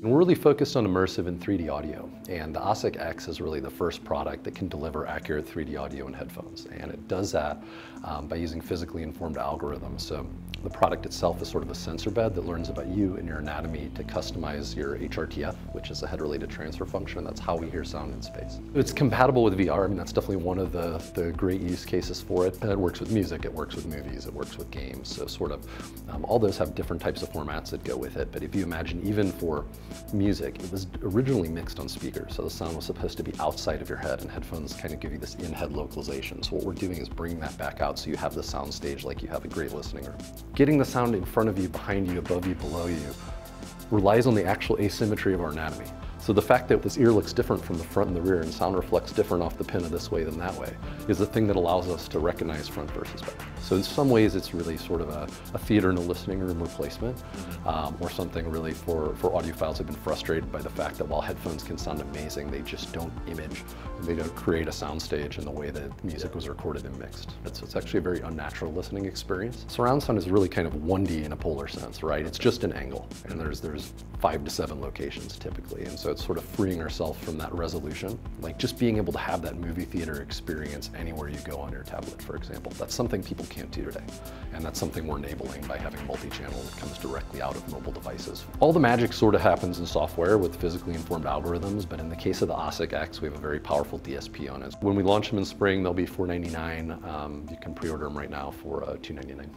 And we're really focused on immersive and 3D audio, and the Ossic X is really the first product that can deliver accurate 3D audio in headphones, and it does that by using physically informed algorithms. So the product itself is sort of a sensor bed that learns about you and your anatomy to customize your HRTF, which is a head-related transfer function. That's how we hear sound in space. It's compatible with VR. I mean, that's definitely one of the great use cases for it. And it works with music, it works with movies, it works with games. So sort of all those have different types of formats that go with it. But if you imagine, even for music, it was originally mixed on speakers, so the sound was supposed to be outside of your head, and headphones kind of give you this in-head localization. So what we're doing is bringing that back out so you have the sound stage like you have a great listening room. Getting the sound in front of you, behind you, above you, below you relies on the actual asymmetry of our anatomy. So the fact that this ear looks different from the front and the rear, and sound reflects different off the pinna this way than that way, is the thing that allows us to recognize front versus back. So in some ways it's really sort of a theater and a listening room replacement, or something really for audiophiles who've been frustrated by the fact that while headphones can sound amazing, they just don't image, and they don't create a sound stage in the way that music was recorded and mixed. It's actually a very unnatural listening experience. Surround sound is really kind of 1D in a polar sense, right? It's just an angle, and there's 5 to 7 locations typically, and so it's sort of freeing ourselves from that resolution. Like just being able to have that movie theater experience anywhere you go on your tablet, for example. That's something people can't do today. And that's something we're enabling by having multi-channel that comes directly out of mobile devices. All the magic sort of happens in software with physically informed algorithms, but in the case of the Ossic X, we have a very powerful DSP on it. When we launch them in spring, they'll be $499. You can pre-order them right now for $299.